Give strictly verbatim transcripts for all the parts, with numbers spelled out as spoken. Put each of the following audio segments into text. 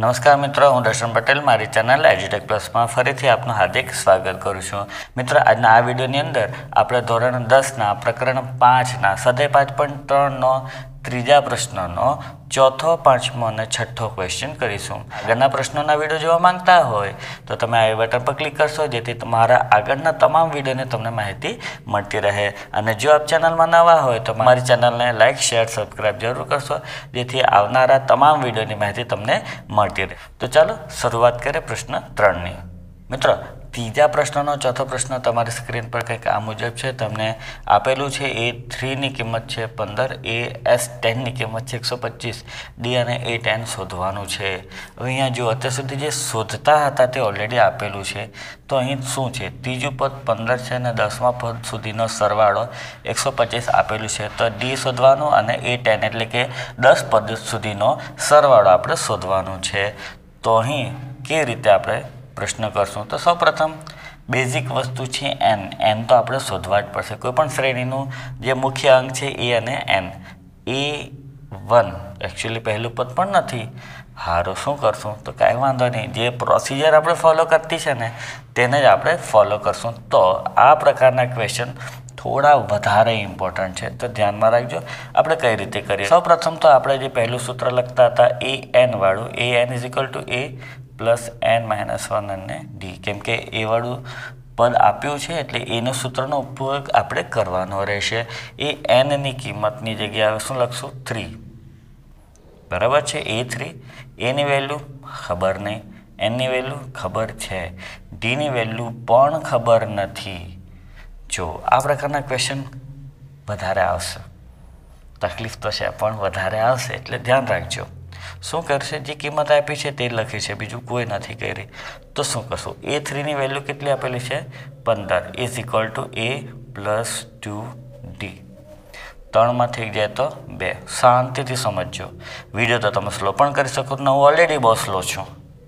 नमस्कार मित्रों, हूँ दर्शन पटेल। मारी चैनल एजुटेक प्लस में फरीथी आपनु हार्दिक स्वागत करूँ छूं। मित्रों, आज आ विडियोनी अंदर आपणे धोरण दस ना प्रकरण पांच ना सदैव पांच पॉइंट त्रण नो तीजा प्रश्न नो चौथो पांचमो अने छठ्ठो क्वेश्चन करीशुं। आगळना प्रश्नोना विडियो जोवा मांगता होय तो तमे आ बटन पर क्लिक करशो जेथी तमारा आगळना तमाम विडियोनी तमने माहिती मळती रहे। अने जो आप चेनल में नवा होय तो मारी चेनलने लाइक शेर सब्सक्राइब जरूर करशो जेथी आवनारा तमाम विडियोनी माहिती तमने मळती रहे। तो चलो शुरुआत करें प्रश्न त्रण नी। मित्रों, तीजा प्रश्नों चौथो प्रश्न तमारी स्क्रीन पर कंईक आ मुजब है। तमने आपेलू है ए थ्री की किंमत है पंदर, ए एस टेन की किंमत है एक सौ पच्चीस, डी और ए टेन शोधवानुं छे। हवे अँ जो अत्यार सुधी जो शोधता था तो ऑलरेडी आपेलू है तो अँ शू है तीजू पद पंदर है ने दसमा पद सुधीनो सरवाड़ो एक सौ पच्चीस आपेलू है तो डी शोधवानुं अने ए टेन एटले के दस पद सुधीनो सरवाड़ो आपणे शोधवानुं छे। तो अँ के रीते आपणे प्रश्न करशूँ तो सौ प्रथम बेजिक वस्तु है एन। एन तो आपणे शोधवा ज पड़शे। कोईपण श्रेणीनू जे मुख्य अंक है ए अने एन। ए वन एक्चुअली पहलू पद पण नथी। हारो शू करशूँ तो काई वांधो नहीं, जे प्रोसिजर आपणे फॉलो करती है ने तेने ज आपणे फॉलो करशूँ। तो आ प्रकारना क्वेश्चन थोड़ा वधारे इम्पोर्टंट है तो ध्यान में रखो आपणे कई रीते करीए। सौ प्रथम तो आपणे जे पहलू सूत्र लखता था ए एन वाळुं, a n is equal to A plus N minus one अने डी, केम के ए वाळुं पद आप्युं छे एटले एनो सूत्रनो उपयोग आपणे करवानो रहेशे। ए एन नी किंमतनी जग्याए शुं लखशुं थ्री, बराबर छे ए थ्री। ए नी वेल्यू खबर नहीं, एन नी वेल्यू खबर छे, डी नी वेल्यू पण खबर नथी। जो आ प्रकारना क्वेश्चन वधारे आवशे, तकलीफ तो छे पण वधारे आवशे एटले ध्यान राखजो। शू करशे जे किंमत आपी है ते लखी है, बीजू कोई नहीं करी। तो शू करशो ए थ्री की वेल्यू कितली आपेली है पंदर, is equal to A plus two d. त्रण में थी जाए तो बे। शांति समझो विडियो तो तब स्लो कर सको, हूँ ऑलरेडी बहुत स्लो छू,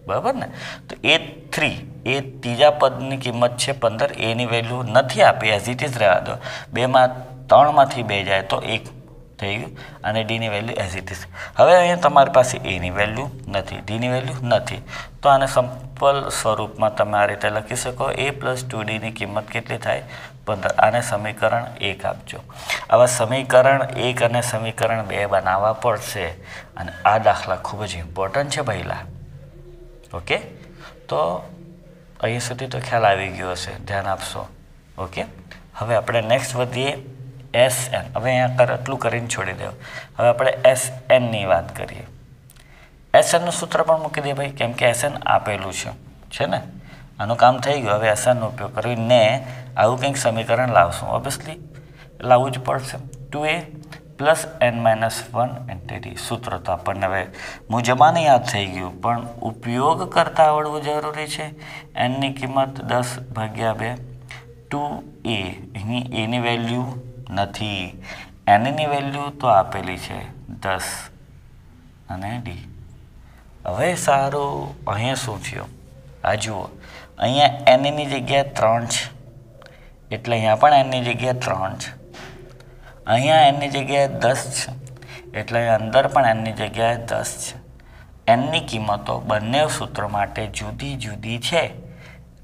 बराबर ने। तो ए थ्री ए तीजा पद की किंमत है पंदर, ए नी वेल्यू नहीं आपी, एज इट इज रहा दो। बे में त्रण में बे जाए तो एक थी गयी, डी नी वेल्यू एज इट इज। हवे अहीं तमारी पासे ए नी वेल्यू नथी, डी नी वेल्यू नथी, तो आने सिंपल स्वरूप में तमे आ रीते लखी सको ए प्लस टू डी नी किंमत केटली थाय पंदर। आने समीकरण एक आपजो। आवा समीकरण एक अने समीकरण बे बनावा पड़शे अने आ दाखला खूब ज इम्पोर्टंट छे भाईला। ओके, तो अहीं सुधी तो ख्याल आवी गयो हशे, ध्यान आपशो। ओके, हवे आपणे नेक्स्ट वधीए एस एन। हवे अहीं कर आटलू करीने छोड़ी देव। हवे आपणे एस एन नी वात करीए। एस एन नुं सूत्र पण मूकी दे भाई, केम के एस एन आपेलुं छे छे ने। आनुं काम थई गयुं। हवे एस एन नो उपयोग करीने आवुं कंईक समीकरण लावशुं, ऑब्वियसली लाववुं ज पडशे। टू ए plus N minus one into d सूत्र तो आपणे हवे मुजबाने याद थई गयुं पण उपयोग करता आवडवुं जरूरी छे। एन नी किंमत दस भाग्या बे, टू ए अहीं ए नी वेल्यू नहीं, एन नी वेल्यू तो आपेली है दस अने डी। हवे सारो अहीं शू थयो आ जुओ, अहींया एन नी जग्याए त्रण छे एटले अहींया पण एन नी जग्याए त्रण छे, अहींया एन नी जग्याए दस छे एटले अंदर पण एन नी जग्याए दस छे। एन नी किंमतो बंने सूत्र माटे जुदी जुदी छे,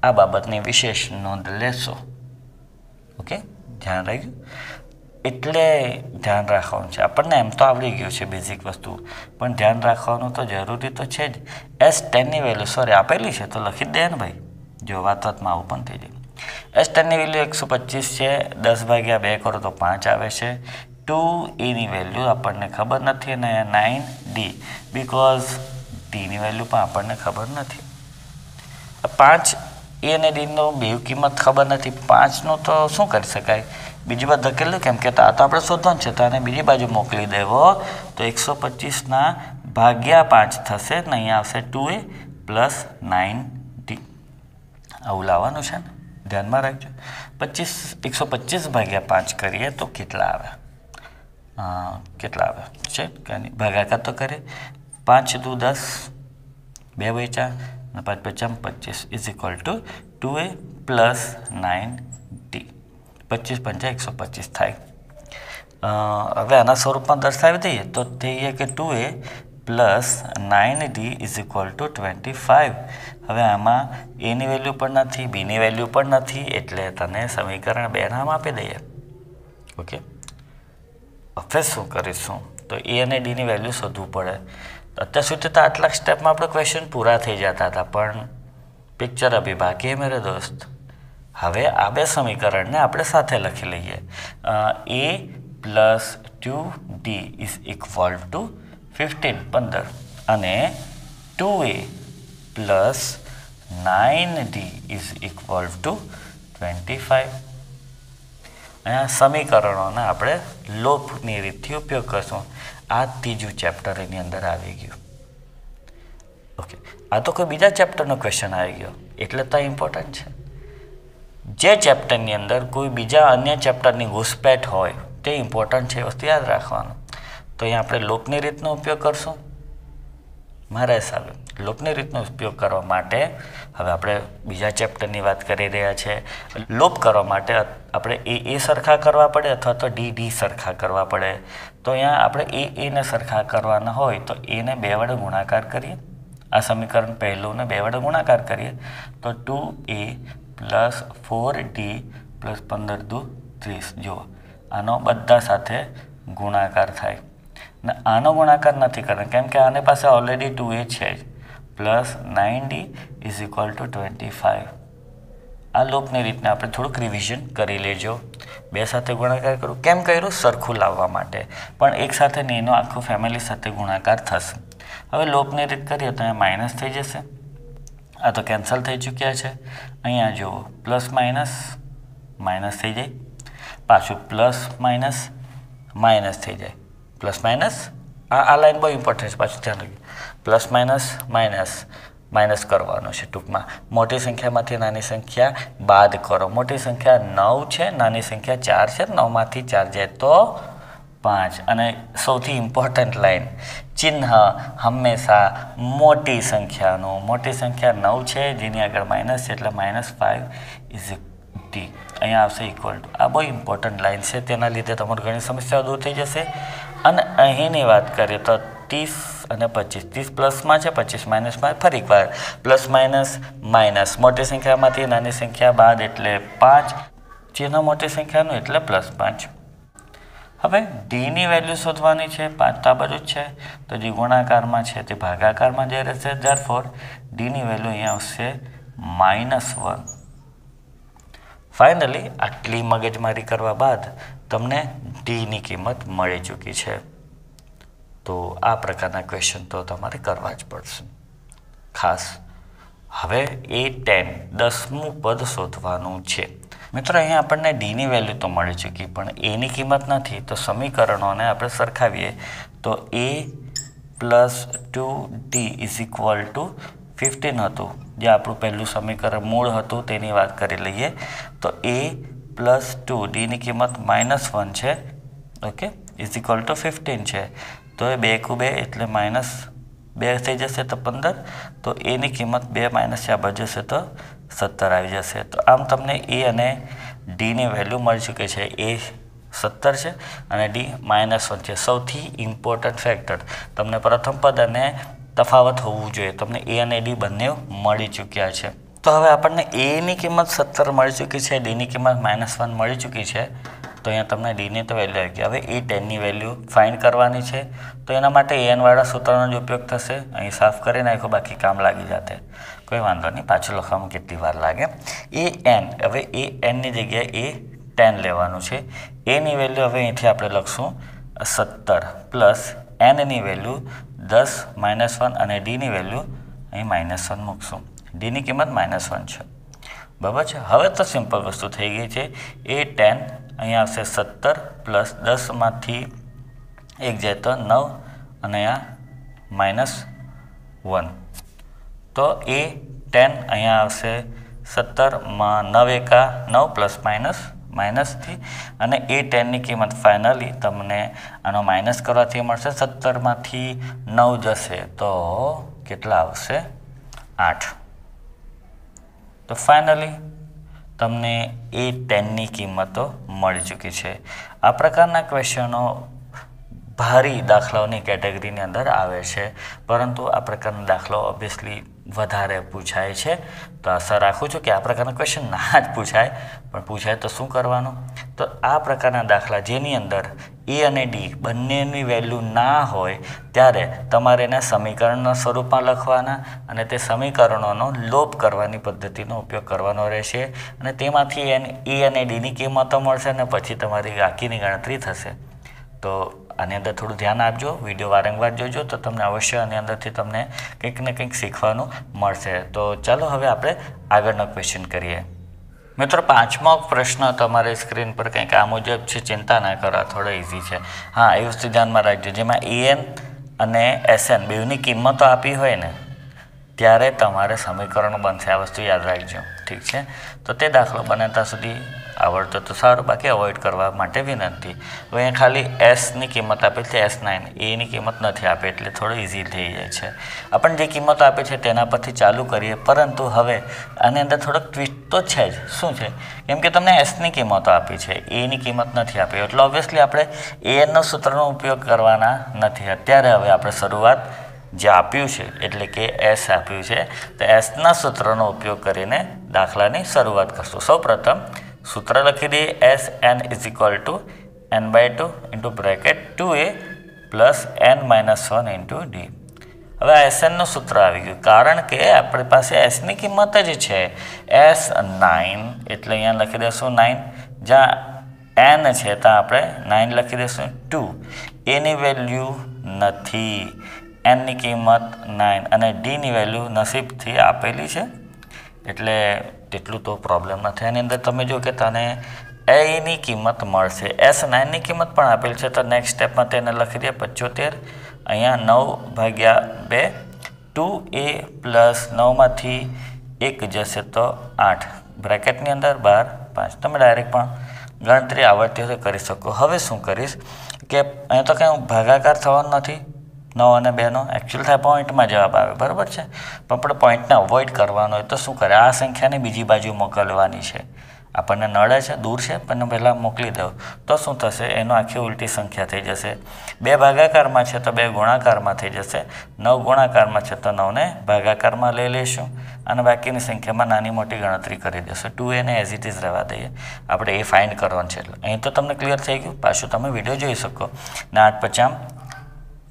आ बाबतनी विशेष नोंध लेशो। ओके, ध्यान रखो, एटले ध्यान राखवानुं छे। आपणे एम तो आवडी गयुं छे बेजिक वस्तु, पण ध्यान राखवानुं तो जरूरी तो छे ज। एस टेन नी वेल्यू सॉरी आपेली छे तो लखी दे ने भाई, जो वात वात में आवुं पण थई जाय। एस टेन नी वेल्यू एक सौ पच्चीस है, दस भाग्या बे करो तो पांच आवे छे। टू ए नी वेल्यू आपणने खबर नथी ने नाइन डी, बिकॉज डी नी वेल्यू पण आपणने खबर नथी। पांच ए ने डी नो बेव किंमत खबर नहीं, पांच नो तो शू कर सकाय, बीजी बाजू धकेलो केम के आ तो आपणे शोधवानुं छे तो आने बीजी बाजू मोकली देवो। तो एक सौ पच्चीस ना भाग्या पांच थशे ने अहींया आवशे टू ए प्लस नाइन डी, आवुं लाववानुं छे ने, ध्यान में राखजो। पच्चीस एक सौ पच्चीस भाग्या पांच करीए तो केटला आवे, केटला आवे छे कानी भागाकार तो करे, पांच दू दस, बे वेचा पाँच पचाम पच्चीस, is equal to two A plus nine d. पच्चीस पंचा एक सौ पच्चीस थाय। हवे आना स्वरूप में दर्शावी दईए तो थई गया कि two a plus nine d is equal to twenty five હવે આમાં એની વેલ્યુ પણ નથી બીની વેલ્યુ પણ નથી એટલે તને સમીકરણ બે નામ આપી દઈએ ઓકે હવે શું કરીશું તો એ અને ડીની વેલ્યુ શોધવું પડે અત્યાર સુધી તો આટલા સ્ટેપમાં આપણો ક્વેશ્ચન પૂરા થઈ જતા હતા પણ પિક્ચર અભી બાકી મેરે દોસ્ત હવે આ બે સમીકરણને આપણે સાથે લખી લઈએ a plus two d is equal to fifteen પંદર અને two a plus nine d is equal to twenty five અહીંયા સમીકરણોના આપણે લોપની રીતથી ઉપયોગ કરશું આ ત્રીજું ચેપ્ટર એની અંદર આવી ગયું ઓકે આ તો કોઈ બીજા ચેપ્ટરનો ક્વેશ્ચન આવી ગયો એટલે તો ઇમ્પોર્ટન્ટ છે જે ચેપ્ટરની અંદર કોઈ બીજા અન્ય ચેપ્ટરની ઘૂસપેઠ હોય તે ઇમ્પોર્ટન્ટ છે વસ્તુ યાદ રાખવાનું તો અહીંયા આપણે લોપની રીતનો ઉપયોગ કરશું મારા હિસાબે લોપની રીતનો ઉપયોગ કરવા માટે હવે આપણે બીજા ચેપ્ટરની વાત કરી રહ્યા છે લોપ કરવા માટે આપણે એ એ સરખા કરવા પડે અથવા તો ડી ડી સરખા કરવા પડે તો અહીંયા આપણે એ એને સરખા કરવાના હોય તો એને બે વડે ગુણાકાર કરીએ આ સમીકરણ પહેલુંને બે વડે ગુણાકાર કરીએ તો two a plus four d plus पंदर दू तीस जो आनो बधा साथे गुणाकार थाय ने आनो गुणाकार नहीं करना केम के आने पास ऑलरेडी टू ए है plus nine d is equal to twenty five आ लोपनी रीतने आपणे थोड़ुंक रिविजन करी लेजो बे साथे गुणाकार करूँ केम कर्युं सरखुं लाववा माटे पण एक साथ नहीं एनो आखो फेमिली साथ गुणाकार थशे हवे लोपनी रीत करीए तो अहीं माइनस थई जशे आ तो कैंसल थी चूक्या है अँ जो प्लस माइनस माइनस थी जाए पाछू प्लस माइनस माइनस थी जाए प्लस माइनस आ आ लाइन बहुत इम्पोर्टेंट पाछू ध्यान रखिए प्लस माइनस माइनस माइनस करवानो छे टूंकमां मोटी संख्या मांथी नानी संख्या बाद करो मोटी संख्या नौ है नानी संख्या चार है नौ मांथी चार जाए तो पांच अने सौथी इम्पोर्टंट लाइन चिन्ह हमेशा मोटी संख्या मोटी संख्या नौ है जेनी आगळ माइनस है एटले माइनस फाइव इज डी अहीं आवशे इक्वल टू आ बहुत इम्पोर्टंट लाइन है तेना लीधे तमारी घणी समस्या दूर थी जैसे अने अहींनी वात करीए तो तीस अने पच्चीस तीस प्लस में है पच्चीस माइनस में फरी एक वार प्लस माइनस माइनस मोटी संख्या मांथी नानी संख्या बाद एटले पांच चिन्ह मोटी संख्यानुं एटले प्लस पांच हवे डी नी वेल्यू शोधवानी छे पांच आ बाजू छे तो जे गुणाकार में है तो भागाकार में जई रहे छे देयरफोर डी नी वेल्यू अहीं आवशे माइनस वन फाइनली आटली मगजमारी करवा बाद तमने डी नी किंमत मळी चूकी है तो आ प्रकारना क्वेश्चन तो तमारे करवा ज पड़शे खास हवे ए टेन दसमू पद शोधवानुं छे मित्रों अहीं आपणने डी नी वेल्यू तो मळी चूकी पण ए नी किंमत नथी तो समीकरणोंने आपणे सरखावीए तो ए plus two d is equal to fifteen हतुं जे आपणुं पहेलुं समीकरण मूळ हतुं तेनी वात करी लईए तो ए प्लस टू डी नी किंमत माइनस वन है okay is equal to fifteen है तो ए बे कु बे एटले माइनस बे थी जैसे तो पंदर तो ए नी किंमत बे माइनस चार बचे तो सत्तर आई जैसे तो आम तमने ए अने डी ने वेल्यू मळी चूके छे ए सत्तर है और डी माइनस वन है सौथी इम्पोर्टंट फेक्टर तमने प्रथम पद अने तफावत होवू जोईए तमने ए अने डी बंने मळी चूक्या छे तो हवे आपणने ए नी किंमत सत्तर मळी चूकी है डी नी किंमत माइनस वन मळी चूकी है तो अहीं तमने डी नी तो वेल्यू आई गई हवे ए टेन नी वेल्यू फाइंड करवानी छे तो एना माटे एन वाळा सूत्रनो ज उपयोग थशे अहीं साफ करी नाख्यो बाकी काम लागी जाते कोई वांधो नहीं पाछुं लखवामां केटली वार लागे ए एन हवे A N knee जग्याए A ten लेवानुं छे ए नी वेल्यू हवे અહીંથી આપણે લખશું सत्तर प्लस एन नी वेल्यू दस माइनस वन अने डी नी वेल्यू अहीं माइनस वन मूकशुं डी नी किंमत माइनस वन छे बराबर छे हवे तो सिंपल वस्तु थई गई छे ए टेन અહીં આવશે सत्तर प्लस दस मांथी एक जाए तो नौ अने आ माइनस वन तो ए टेन अहींया आवशे सत्तर मां नौ एका नौ प्लस माइनस माइनस थी अने ए टेन नी किंमत फाइनली तमने आनो माइनस करवाथी मळशे सत्तर मांथी नौ जशे तो केटला आवशे आठ तो फाइनली तमने ए टेन नी किंमत मळी चूकी छे आ प्रकारना क्वेश्चनों भारी दाखलाओनी केटेगरीनी अंदर आवे छे, परंतु आ प्रकारनो दाखलो ऑब्वियसली वधारे पूछाय छे। तो आशा राखूं छुं के आ प्रकारना क्वेश्चन ना ज पूछाय, पण पूछाय तो शुं करवानुं। तो आ प्रकारना दाखला जेनी अंदर ए अने डी बंनेनी वेल्यू ना होय त्यारे तमारे एना समीकरणना स्वरूपमां लखवाना अने ते समीकरणोनो लोप करवानी पद्धतिनो उपयोग करवानो रहेशे अने तेमांथी ए अने डीनी किंमतो मळशे अने पछी तमारी बाकीनी गणतरी थशे। तो आने अंदर थोड़ू ध्यान आपजो, विडियो वारंवार जोजो तो तमने अवश्य आने अंदरथी तमने कंईक ने कंईक शीखवानुं मळशे। तो चलो हवे आपणे आगळनो क्वेश्चन करीए। मित्रों, पांचमो प्रश्न तमारी स्क्रीन पर कंईक आ मुजब छे, चिंता ना करो, थोड़ा इजी है। हाँ, ए वस्तु ध्यान में राखजो जेमां एन अने एसएन बेवनी किंमतो आपी होय ने त्यारे तमारे समीकरण बनशे, आ वस्तु याद राखजो। ठीक है, तो ते दाखलो बने त्यां सुधी आवड़ते तो सारूँ, बाकी अवॉइड करवा माटे विनती। हवे खाली एस नी किंमत आपे छे, एस नाइन ए नी किंमत नथी आपे एटले थोड़ी इजी थई जाय छे। आपणे जे किंमत आपे छे तेना परथी चालू करीए, परंतु हवे आनी अंदर थोड़ो ट्विस्ट तो छे ज। शुं छे? केम के तमने एस नी किंमत आपी छे, ए नी किंमत नथी आपी, एटले ऑब्वियसली आपणे एन सूत्रनो उपयोग करवाना नथी। अत्यारे हवे आपणे शरूआत जे आप्युं छे एटले के एस आप्युं छे तो एस ना सूत्रनो उपयोग करीने दाखलानी शरूआत करशुं। सौप्रथम सूत्र लखी दी, S N is equal to N by two into bracket two A plus N minus one into D. हवे एस एन नु सूत्र आवी गयुं, कारण के आपणी पासे एस नी किंमत ज छे। एस नाइन एटले अहींया लखी देशुं नाइन, ज्यां एन छे त्यां आपणे नाइन लखी देशुं। टू ए नी वेल्यू नथी, एन नी किंमत नाइन अने डी नी वेल्यू नसीबथी आपेली छे एटले तेटलू तो प्रॉब्लम नहीं। आनी अंदर तमे जो के तने ए नी किंमत मळशे, एस नाइन नी किंमत पण आपेल छे। तो नेक्स्ट स्टेप में तेने लखी दे पचोतेर, अहींया नौ भाग्या बे, टू ए प्लस नौ मांथी एक जशे तो आठ, ब्रेकेटनी अंदर बार पांच। तमे डायरेक्ट पण गणतरी आवडती होय तो करी शको। हवे शुं करीश के अहींया तो कंई भागाकार थवानो नथी, नौ अने बे नो एक्चुअल थाय पॉइंट में जवाब आए, बराबर है। अपने पॉइंट ने अवॉइड करवानो होय तो शू करें, आ संख्या ने बीजी बाजू मोकलवानी है। आपने नड़े है, दूर है, पण पहला मोकली दो तो शू थशे, एनो आखी उल्टी संख्या थी जैसे। बे भागाकार में है तो बे गुणाकार में थी जैसे, नौ गुणाकार में है तो नौ ने भागाकार में लई लैशुं अने बाकीनी संख्या में नानी मोटी गणतरी करी देशुं। टू ए ने एज इट इज रहेवा दઈએ, आपणे ए फाइंड करवानुं छे। अहीं तो तमने क्लियर थई गयुं, पाछुं तमे विडियो जोई शको। ने आठ पचाम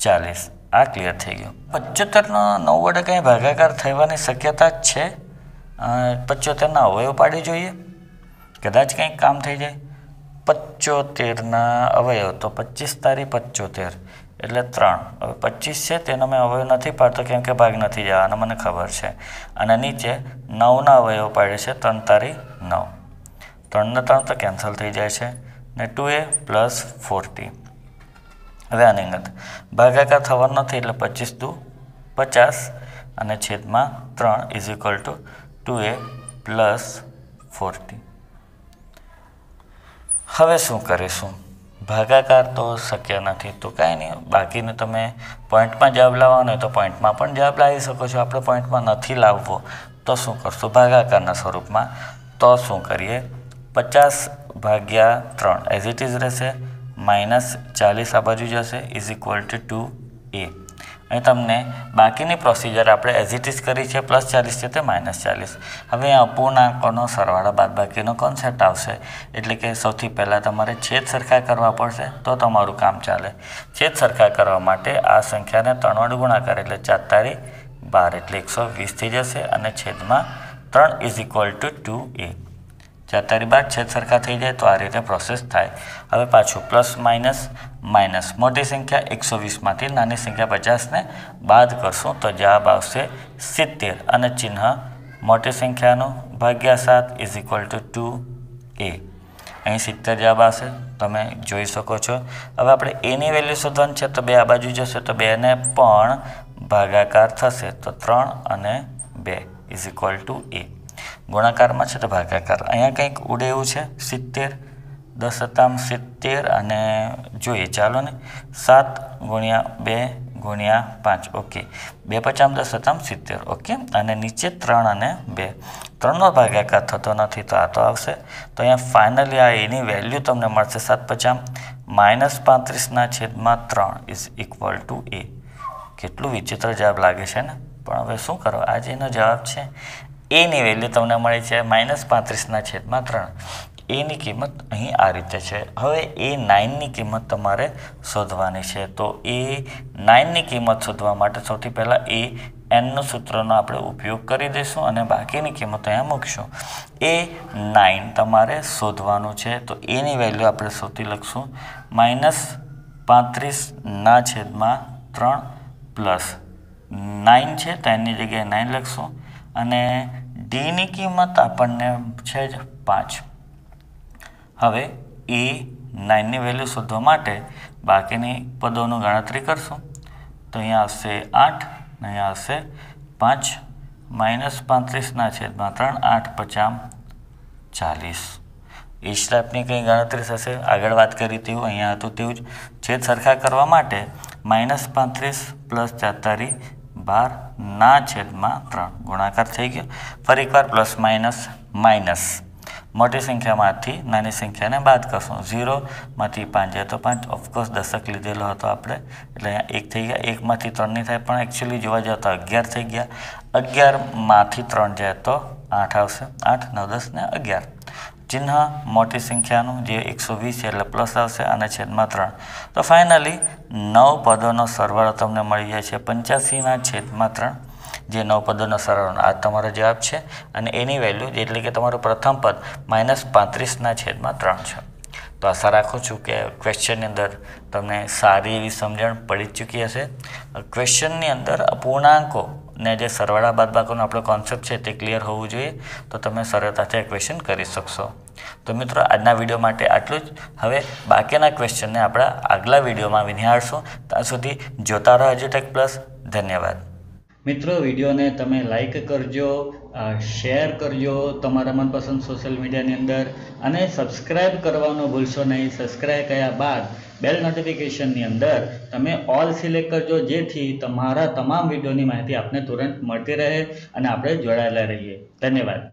चालीस, आ क्लियर थी गयु। पचोतेर नौ वडे कहीं भागाकार थवानी शक्यता है, पचोतेर अवयव पाड़ी जोईए, कदाच कहीं काम थी जाए। पचोतेर अवयव तो पच्चीस तारी पचोतेर एटले त्रण, हवे पच्चीस है तेनो मैं अवयव नहीं पाड़ता केम के भाग नहीं जवानो मने खबर है। अने नीचे नौ ना अवयव पाड़े छे, त्रण तारी नौ, त्रण ने त्रण तो केन्सल थी जाए ने टू ए प्लस फोर्टी। हवे आनी अंदर भागाकार थवानो नथी एटले पच्चीस दू पचास अने छेद में त्रण is equal to two A plus forty. हवे शू करीशुं, भागाकार तो शक्य नहीं तो कहीं नहीं, बाकी ने तमे पॉइंट में जवाब लाववानो तो पॉइंट में पण जवाब लाई शको छो। आपणे पॉइंट में नहीं लाववो तो शू करशुं, भागाकारना स्वरूप में तो शू करीए, पचास भाग्या त्रण एज इट इज रहेशे, माइनस चालीस आ बाजू जैसे is equal to two a. तमने बाकी प्रोसिजर आप एज इट इज करी है, प्लस चालीस है तो माइनस चालीस। हवे अपूर्णांकों सरवाड़ा बादबाकी कॉन्सेप्ट आवशे, एटले के सौथी पहला तमारे छेद सरखा करवा पड़शे तो तमारू काम चाले। छेद सरखा करवा माटे आ संख्या ने त्रण वडे गुणाकार एटले चार तारी बार एटले एक सौ वीस थी जशे अने छेद में त्रण is equal to two a. चार तारी बार, छेद सरखा थी जाए तो आ रीते प्रोसेस थाय। हवे पाछुं प्लस माइनस माइनस, मोटी संख्या एक सौ वीस मांथी नानी संख्या पचास ने बाद करशुं तो जवाब आवशे सित्तेर अने चिन्ह मोटी संख्यानो भाग्या सात is equal to two a. अहीं सित्तेर जवाब आवशे, तमे जोई शको छो। हवे आपणे ए नी वेल्यू शोधवानी छे तो बे आ बाजू जशे तो बे ने पण भागाकार थशे तो त्रण अने बे इज इक्वल टू ए। गुणाकार में है तो भागाकार, अहींया कंईक उड़े एवुं छे, सित्तेर दस सत्ताम सित्तेर अने जोईए चालो ने सात गुणिया बे गुणिया पांच, ओके बे पचाम दस सत्ताम सित्तेर, ओके अने नीचे त्रण अने बे, त्रणनो भागाकार थतो नथी तो आ तो आवशे। तो अहींया फाइनली आ एनी वेल्यू तमने मळशे सात पचाम माइनस पैंतीसना छेदमां त्रण इज इक्वल टू ए। केटलो विचित्र जवाब लागे छे ने, पण हवे शुं करो, आ जेनो जवाब छे ए नी वेल्यू तमने मळे छे माइनस पैंतीसना छेदमां त्रण। ए नी किंमत अहीं आ रीते छे। हवे ए नौ नी किंमत तमारे शोधवानी छे, तो ए नौ नी किंमत शोधवा माटे सौथी पहेला ए एन सूत्रनो आपणे उपयोग करी देशुं अने बाकीनी किंमत अहींया मूकशुं। ए नाइन तमारे शोधवानुं छे, तो ए नी वेल्यू आपणे सौथी लखशुं माइनस पैंतीसना छेदमां त्रण प्लस नाइन है तो एनी जगह नाइन लखशू अने डी नी किंमत आपने छे पांच। हवे ए नाइन नी वेल्यू शोधवा माटे बाकीनी पदोंनी गणतरी करशुं, तो अहीं आवशे आठ ने अहीं आवशे पांच माइनस पैंतीस ना छेदमां त्रण आठ पचाम चालीस। ए स्टेपनी कई गणतरी थशे आगळ वात करी तेवुं अहींया हतुं तेवुं ज छेद सरखा करवा माटे माइनस पैंतीस प्लस चातारी बार ना छेद में त्रण गुणाकार थी गया। फरी एक बार प्लस माइनस माइनस मोटी संख्या में नानी संख्या ने बाद करशो। जीरो में पांच जाए तो पांच, ऑफकोर्स दशक लीधेलो हतो आपणे एटले अहींया एक थी गया, एक में त्रण नहीं थाय पण एक्चुअली जोवा जाए तो अगियार थी गया, अगियार में त्रण जाए तो आठ आवशे, आठ नौ दस ने अगियार। चिन्ह मोटी संख्यानु जे एक सौ वीस एटले प्लस आवशे अने छेदमां त्रण। तो फाइनली नौ पदों सरवाळो तमने मळी जाय छे पंच्यासी ना छेदमां त्रण, जे नौ पदों सरवाळो आ तमारो जवाब छे अने एनी वेल्यू एटले के तमारो प्रथम पद माइनस पैंतीस ना छेदमां त्रण छे। तो आशा राखूँ छूँ कि क्वेश्चन अंदर तमने सारी एवं समझण पड़ी चूकी हशे। क्वेश्चन अंदर अपूर्णांकों ने जे सरवाड़ा बादबाकीनो आपणो कॉन्सेप्ट छे ते क्लियर होवुं जोईए, तो तमे सरळताथी क्वेश्चन करी शकशो। तो मित्रों आजना विडियो माटे आटलुं ज। हवे बाकीना क्वेश्चन ने आपणे आगला विडियोमां विनिहारशुं। त्यां सुधी जोता रहो एजुटेक प्लस। धन्यवाद मित्रों, विडियो ने तमे लाइक करजो, शेर करजो तमारा मनपसंद सोशल मीडिया नी अंदर, अने सब्सक्राइब करवानो भूलशो नहीं। सब्सक्राइब कर्या बाद बेल नोटिफिकेशन नी अंदर तमे ऑल सिलेक्ट करजो, जेथी तमारा तमाम विडियोनी माहिती आपने तुरंत मळती रहे अने आपणे जोडायेला रहीए। धन्यवाद।